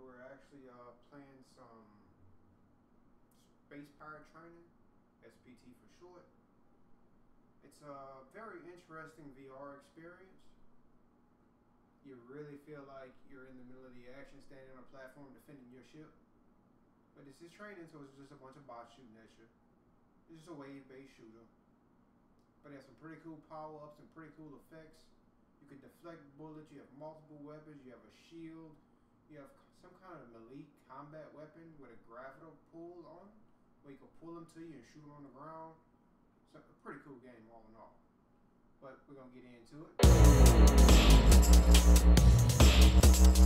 where we're actually playing some Space Pirate Trainer, SPT for short. It's a very interesting VR experience. You really feel like you're in the middle of the action, standing on a platform defending your ship. But it's just training, so it's just a bunch of bots shooting at you. It's just a wave-based shooter. But it has some pretty cool power-ups and pretty cool effects. You can deflect bullets, you have multiple weapons, you have a shield, you have some kind of melee combat weapon with a gravity pull on it, where you can pull them to you and shoot them on the ground. It's a pretty cool game all in all. But we're going to get into it.